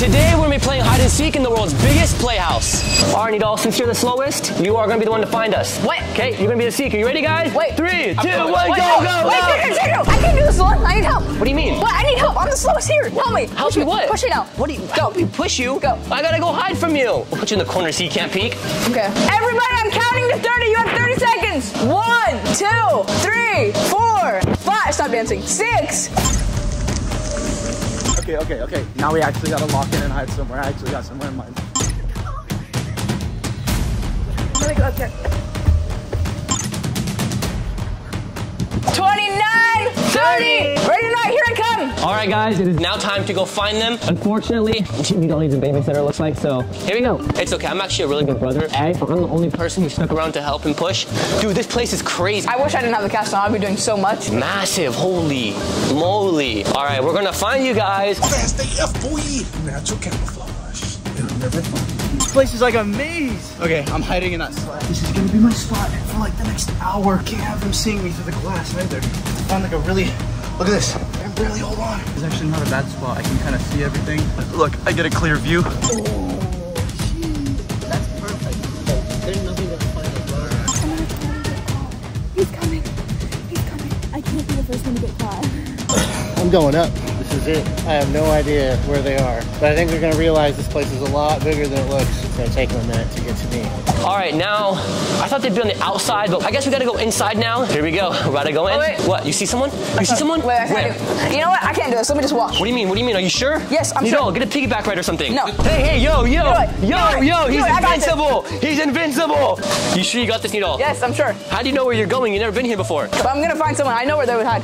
Today we're gonna be playing hide and seek in the world's biggest playhouse. Alright, Nidal, since you're the slowest, you are gonna be the one to find us. What? Okay, you're gonna be the seeker. You ready, guys? Wait. 3, 2, 1, go! Wait, I can't do this one. I need help. What do you mean? What? I need help. I'm the slowest here. Help me. Help me what? Push it out. What do you? Go. We push you. Go. I gotta go hide from you. We'll put you in the corner so you can't peek. Okay. Everybody, I'm counting to 30. You have 30 seconds. 1, 2, 3, 4, 5. Stop dancing. 6. Okay. Now we actually gotta lock in and hide somewhere. I actually got somewhere in mind. I'm gonna go up there. 29, 30, ready or not, here I come. All right, guys, it is now time to go find them. Unfortunately, Nidal needs a babysitter, looks like, so here we go. It's okay, I'm actually a really good brother. I'm the only person who stuck around to help and push. Dude, this place is crazy. I wish I didn't have the cast on. I'd be doing so much. Massive, holy moly. All right, we're gonna find you guys. Fast AF, boy. Natural camouflage. It'll never find you. This place is like a maze. Okay, I'm hiding in that slot. This is gonna be my spot for like the next hour. Can't have them seeing me through the glass either. I found like a really, look at this. I can barely hold on. It's actually not a bad spot. I can kind of see everything. Look, I get a clear view. Oh, jeez. That's perfect. There's nothing to find above. He's coming. He's coming. I can't be the first one to get caught. I'm going up. This is it. I have no idea where they are, but I think they're gonna realize this place is a lot bigger than it looks. It's gonna take them a minute to get to me. All right, now I thought they'd be on the outside, but I guess we gotta go inside now. Here we go. We're about to go in. Wait. What? You see someone? You see someone? Wait, I can't do. You know what? I can't do this. Let me just walk. What do you mean? What do you mean? Are you sure? Yes, I'm sure. Get a piggyback ride or something. No. Hey, yo! He's invincible. He's invincible. You sure you got this, Nidal? Yes, I'm sure. How do you know where you're going? You've never been here before. But I'm gonna find someone. I know where they would hide.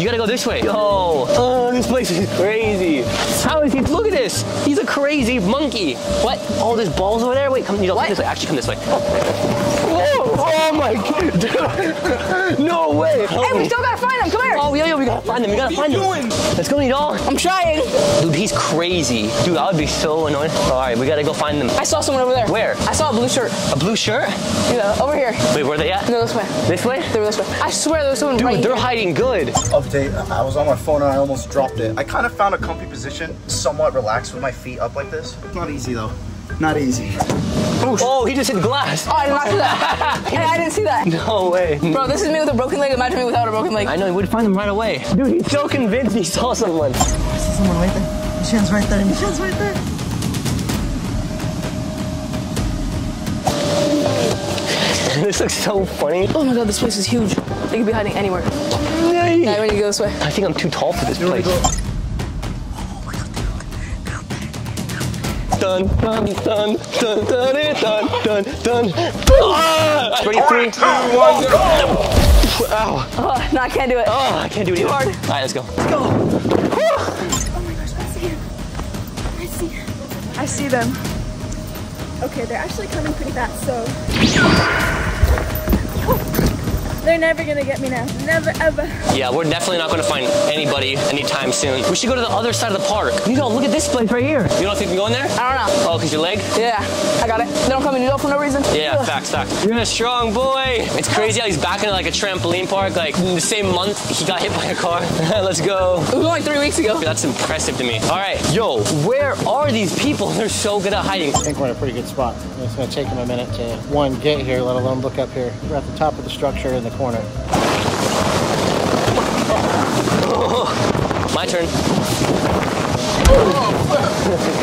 You gotta go this way. Oh, this place is crazy. How is he? Look at this. He's a crazy monkey. What? All these balls over there? Wait, come, Nidal, come this way. Actually, come this way. Whoa! Oh my god, dude. No way. Hey, we still gotta find them. Come here. Oh, yeah, we gotta find them. We gotta find them. What are you doing? Let's go, Nidal. I'm trying. Dude, he's crazy. Dude, I would be so annoyed. All right, we gotta go find them. I saw someone over there. Where? I saw a blue shirt. A blue shirt? Yeah, over here. Wait, where are they at? No, this way. This way? They were this way. I swear there was someone. Dude, they're hiding good. Update. I was on my phone and I almost dropped it. I kind of found a comfy position, somewhat relaxed with my feet up like this. Not easy though. Not easy. Oh, he just hit glass. Oh, I did not see that. Hey, I didn't see that. No way. Bro, this is me with a broken leg. Imagine me without a broken leg. I know, he would find them right away. Dude, he's so convinced he saw someone. I see someone right there. Michelle's right there. Michelle's right there. This looks so funny. Oh my god, this place is huge. They could be hiding anywhere. Nice. All right, we need to go this way. I think I'm too tall for this place. Dun dun dun dun dun dun dun dun. Ah! 3, 2, 1, go! Ow! Oh, no, I can't do it. Oh, I can't do it. Too hard. All right, let's go. Let's go. Oh my gosh, I see him. I see him. I see them. Okay, they're actually coming pretty fast. So they're never gonna get me now. Never ever. Yeah, we're definitely not gonna find anybody anytime soon. We should go to the other side of the park. Nidal, look at this place right here. You don't think we can go in there? I don't know. Oh, cause your leg? Yeah, I got it. They don't come in Nidal for no reason. Yeah, ugh. Facts. You're a strong boy. It's crazy how he's back in like a trampoline park. Like in the same month he got hit by a car. Let's go. It was only 3 weeks ago. That's impressive to me. All right, yo, where are these people? They're so good at hiding. I think we're in a pretty good spot. It's gonna take them a minute to get here, let alone look up here. We're at the top of the structure in the corner. Oh, my turn.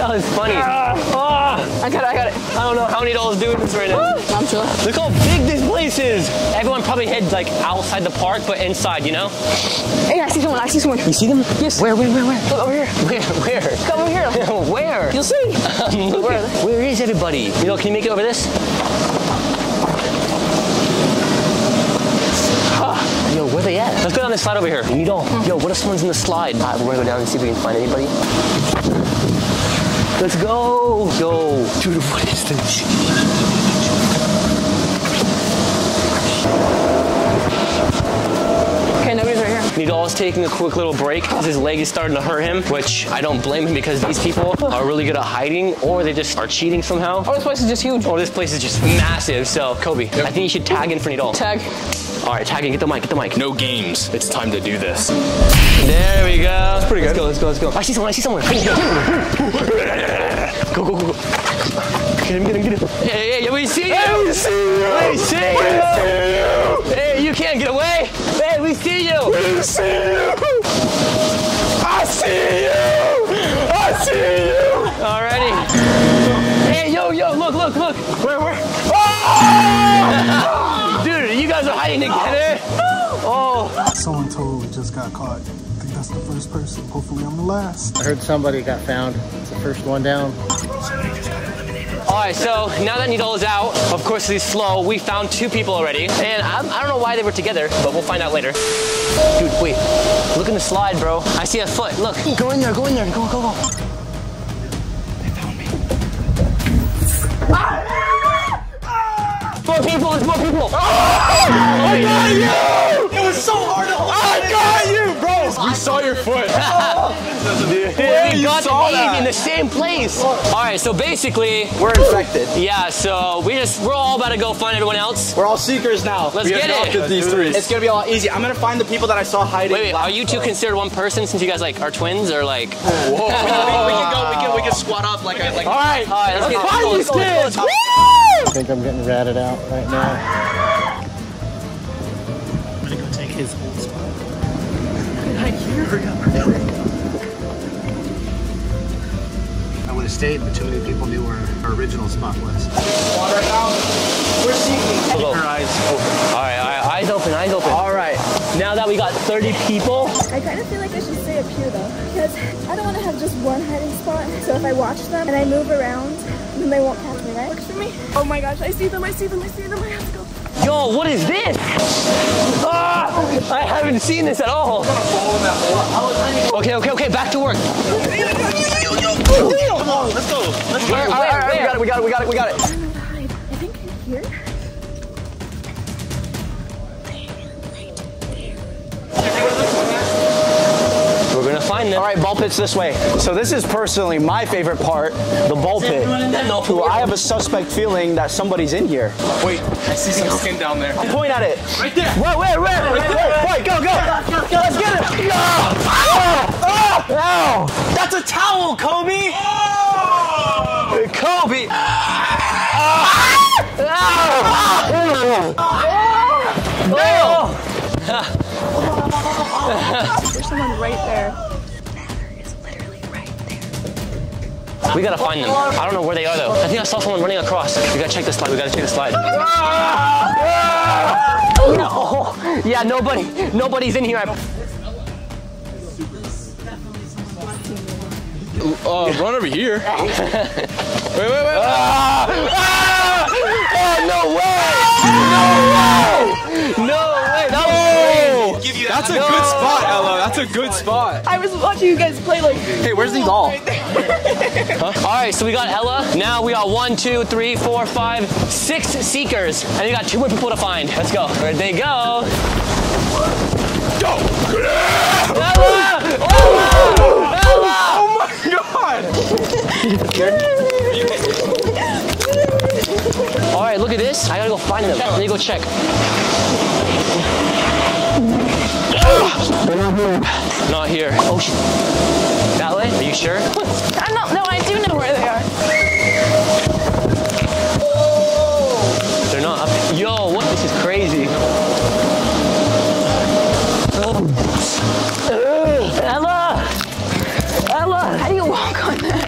That was funny. I got it. I don't know how Nidal is doing this right now. I'm sure. Look how big this place is. Everyone probably heads like outside the park, but inside, you know? Hey, I see someone. I see someone. You see them? Yes. Where? Look over here. Where? Come over here. Where? You'll see. Where is everybody? Nidal, can you make it over this? Yo, where they at? Let's go down this slide over here. Nidal, yo, what if someone's in the slide? All right, we're gonna go down and see if we can find anybody. Let's go. Yo, dude, what is this? Okay, nobody's right here. Nidal's taking a quick little break because his leg is starting to hurt him, which I don't blame him because these people are really good at hiding or they just are cheating somehow. Oh, this place is just huge. Oh, this place is just massive. So, Kobe, yep. I think you should tag in for Nidal. Tag. All right, tagging, get the mic. No games, it's time to do this. There we go. That's pretty good. Let's go. I see someone. see you! I see you! I see you! Alrighty. Hey, yo, yo, look, look, look. Where? Oh! Dude, you guys are hiding together. Oh. Someone totally just got caught. I think that's the first person. Hopefully I'm the last. I heard somebody got found. It's the first one down. Somebody just got eliminated. All right, so now that Nidal is out, of course he's slow. We found two people already. And I don't know why they were together, but we'll find out later. Dude, wait, look in the slide, bro. I see a foot, look. Go in there, go in there, go, go, go. They found me. Ah! More people, there's more people. Oh! I got you! It was so hard to hold. I got you, bro. We saw your foot. Yeah, we got the baby in the same place. All right, so basically we're infected. Yeah, so we're all about to go find everyone else. We're all seekers now. Let's get it. These three. It's gonna be all easy. I'm gonna find the people that I saw hiding. Wait, are you two considered one person since you guys like are twins or like? Whoa. we can squat up like. All right. Let's find these kids. I think I'm getting ratted out right now. I'm gonna go take his old spot. I hear her. State, but too many people knew where our original spot was. Water out. We're seeking. Your eyes open. All right, eyes open, eyes open. All right. Now that we got 30 people. I kind of feel like I should stay up here though, because I don't want to have just one hiding spot. So if I watch them and I move around, then they won't catch me, right? Works for me. Oh my gosh, I see them, I see them, I see them. I have to go. Yo, what is this? Ah, I haven't seen this at all. Okay, back to work. Come on, let's go. Let's go. All right, we got it. I think I'm here. Right there. We're gonna find them. All right, ball pit's this way. So this is personally my favorite part, the ball pit. Who I have a suspect feeling that somebody's in here. Wait, I see something down there. I'll point at it. Right there. Wait, go. Let's get it. Ow! That's a towel, Kobe! Oh! Kobe! There's someone right there. The ladder is literally right there. We gotta find them. I don't know where they are though. I think I saw someone running across. We gotta check the slide. No. Yeah, nobody's in here. Run over here. Wait. No way. That's a good spot, Ella. That's a good spot. I was watching you guys play like... Hey, where's the doll? Right huh? All right, so we got Ella. Now we got 6 seekers. And we got 2 more people to find. Let's go. Where'd they go? Go! Ella! Ella! Ella! God. All right, look at this. I gotta go find them. Let me go check. They're not here. Not here. Oh shit. That way? Are you sure? I don't know. I do know where they are. They're not up. Yo, what? This is crazy. Ella! How do you walk on that?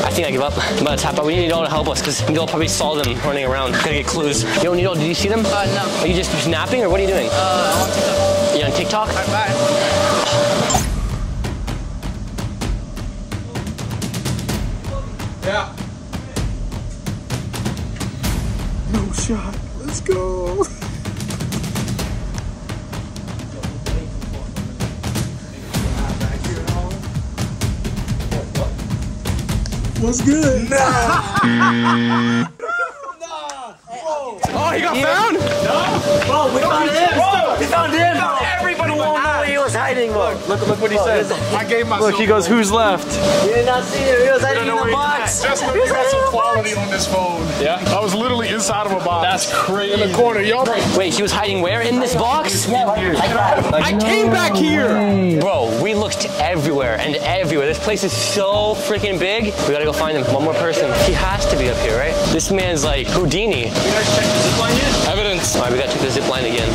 I think I give up. I'm about to tap out. We need Nidal to help us because Nidal probably saw them running around. Gotta get clues. Yo, Nidal, did you see them? No. Are you just napping or what are you doing? I'm on TikTok. You on TikTok? All right, bye. Yeah. No shot. Let's go. What's good? Nah. Oh, he got found? No. Bro, we found him. He found him. Everybody won't know where he was hiding. Look what he says. I gave myself. Look, he goes, who's left? You did not see him. He was hiding in the box. Just look, you got some quality on this phone. Yeah. I was literally inside of a box. That's crazy. In the corner, y'all. Wait, he was hiding where? In this box? I came back here. Bro, we looked everywhere. everywhere and everywhere. This place is so freaking big. We gotta go find him. One more person. He has to be up here, right? This man's like Houdini. You guys checked the zip line yet? Evidence. All right, we gotta check the zip line again.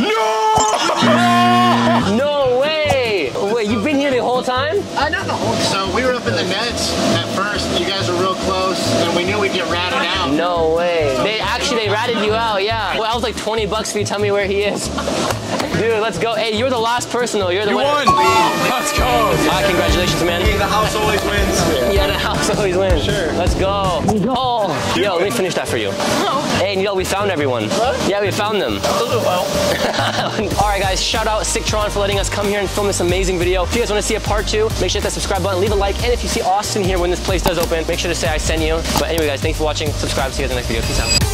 No! No way! Wait, you've been here the whole time? Not the whole time. So we were up in the nets at first. You guys were real close, and we knew we'd get ratted out. No way. So they ratted you out, yeah. Well, I was like 20 bucks if you tell me where he is. Dude, let's go. Hey, you're the last person, though. You're the winner. You won. Let's go. Congratulations, man. Hey, the house always wins. Yeah, the house always wins. Sure. Let's go. Oh. Yo, let me finish that for you. Hey, Nidal, we found everyone. What? Yeah, we found them. All right, guys, shout out Sicktron for letting us come here and film this amazing video. If you guys want to see a part 2, make sure to hit that subscribe button, leave a like, and if you see Austin here when this place does open, make sure to say I sent you. But anyway, guys, thanks for watching. Subscribe. See you guys in the next video. Peace out.